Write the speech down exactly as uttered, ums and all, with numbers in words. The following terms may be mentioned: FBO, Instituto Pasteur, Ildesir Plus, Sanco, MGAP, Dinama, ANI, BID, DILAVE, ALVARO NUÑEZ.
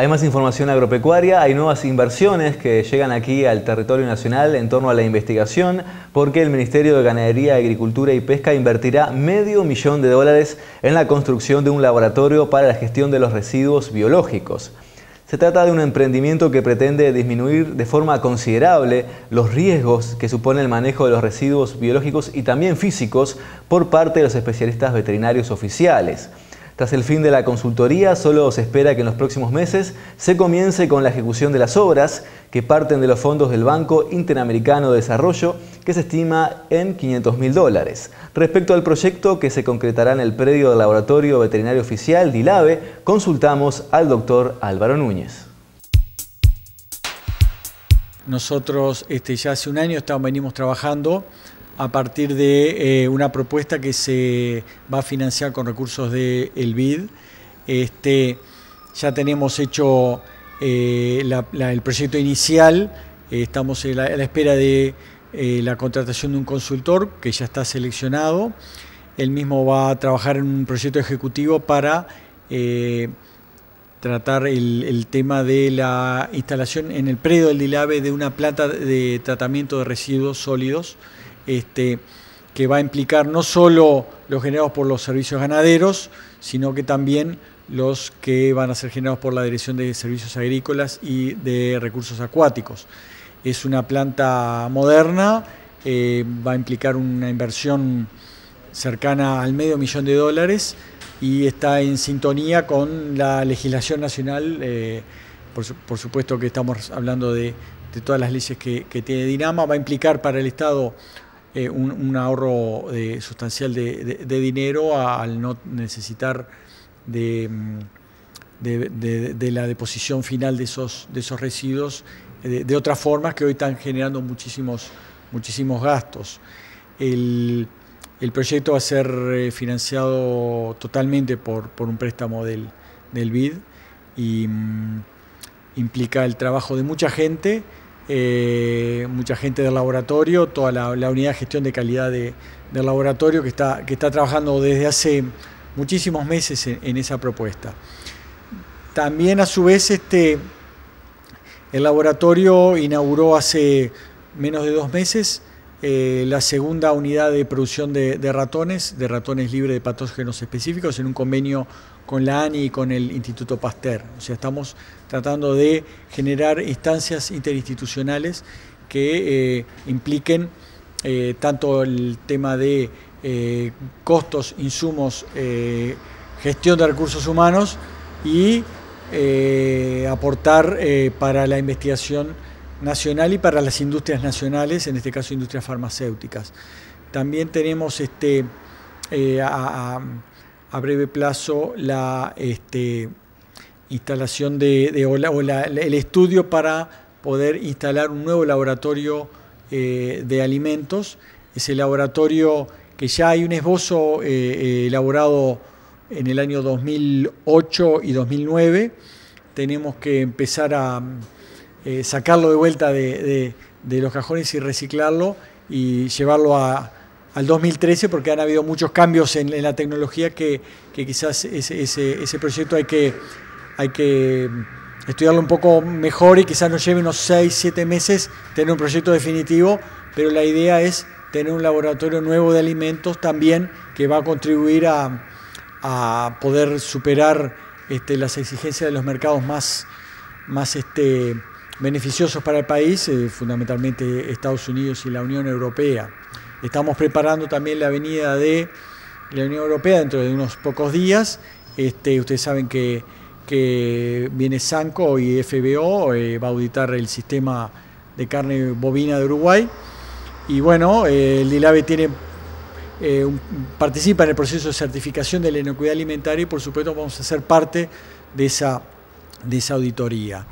Hay más información agropecuaria, hay nuevas inversiones que llegan aquí al territorio nacional en torno a la investigación, porque el Ministerio de Ganadería, Agricultura y Pesca invertirá medio millón de dólares en la construcción de un laboratorio para la gestión de los residuos biológicos. Se trata de un emprendimiento que pretende disminuir de forma considerable los riesgos que supone el manejo de los residuos biológicos y también físicos por parte de los especialistas veterinarios oficiales. Tras el fin de la consultoría, solo se espera que en los próximos meses se comience con la ejecución de las obras que parten de los fondos del Banco Interamericano de Desarrollo, que se estima en quinientos mil dólares. Respecto al proyecto que se concretará en el predio del Laboratorio Veterinario Oficial, DILAVE, consultamos al doctor Álvaro Núñez. Nosotros este, ya hace un año estamos, venimos trabajando a partir de eh, una propuesta que se va a financiar con recursos del B I D. Este, ya tenemos hecho eh, la, la, el proyecto inicial, eh, estamos a la, a la espera de eh, la contratación de un consultor que ya está seleccionado. Él mismo va a trabajar en un proyecto ejecutivo para eh, tratar el, el tema de la instalación en el predio del DILAVE de una planta de tratamiento de residuos sólidos, Este, que va a implicar no solo los generados por los servicios ganaderos, sino que también los que van a ser generados por la Dirección de Servicios Agrícolas y de Recursos Acuáticos. Es una planta moderna, eh, va a implicar una inversión cercana al medio millón de dólares y está en sintonía con la legislación nacional. Eh, por, su, por supuesto que estamos hablando de, de todas las leyes que, que tiene Dinama. Va a implicar para el Estado Eh, un, un ahorro eh, sustancial de, de, de dinero a, al no necesitar de, de, de, de la deposición final de esos, de esos residuos de, de otras formas que hoy están generando muchísimos, muchísimos gastos. El, el proyecto va a ser financiado totalmente por, por un préstamo del, del B I D y mmm, implica el trabajo de mucha gente, Eh, mucha gente del laboratorio, toda la, la unidad de gestión de calidad de, del laboratorio que está, que está trabajando desde hace muchísimos meses en, en esa propuesta. También a su vez este, el laboratorio inauguró hace menos de dos meses eh, la segunda unidad de producción de, de ratones, de ratones libres de patógenos específicos en un convenio con la A N I y con el Instituto Pasteur. O sea, estamos tratando de generar instancias interinstitucionales que eh, impliquen eh, tanto el tema de eh, costos, insumos, eh, gestión de recursos humanos y eh, aportar eh, para la investigación nacional y para las industrias nacionales, en este caso industrias farmacéuticas. También tenemos este, eh, a, a a breve plazo la este, instalación de, de o, la, o la, el estudio para poder instalar un nuevo laboratorio eh, de alimentos. Ese laboratorio que ya hay un esbozo eh, elaborado en el año dos mil ocho y dos mil nueve, tenemos que empezar a eh, sacarlo de vuelta de, de, de los cajones y reciclarlo y llevarlo a al dos mil trece, porque han habido muchos cambios en, en la tecnología que, que quizás ese, ese, ese proyecto hay que, hay que estudiarlo un poco mejor y quizás nos lleve unos seis, siete meses tener un proyecto definitivo, pero la idea es tener un laboratorio nuevo de alimentos también que va a contribuir a, a poder superar este, las exigencias de los mercados más, más este, beneficiosos para el país, eh, fundamentalmente Estados Unidos y la Unión Europea. Estamos preparando también la venida de la Unión Europea dentro de unos pocos días. Este, ustedes saben que, que viene Sanco y F B O, eh, va a auditar el sistema de carne bovina de Uruguay. Y bueno, eh, el DILAVE tiene, eh, un, participa en el proceso de certificación de la inocuidad alimentaria y por supuesto vamos a ser parte de esa, de esa auditoría.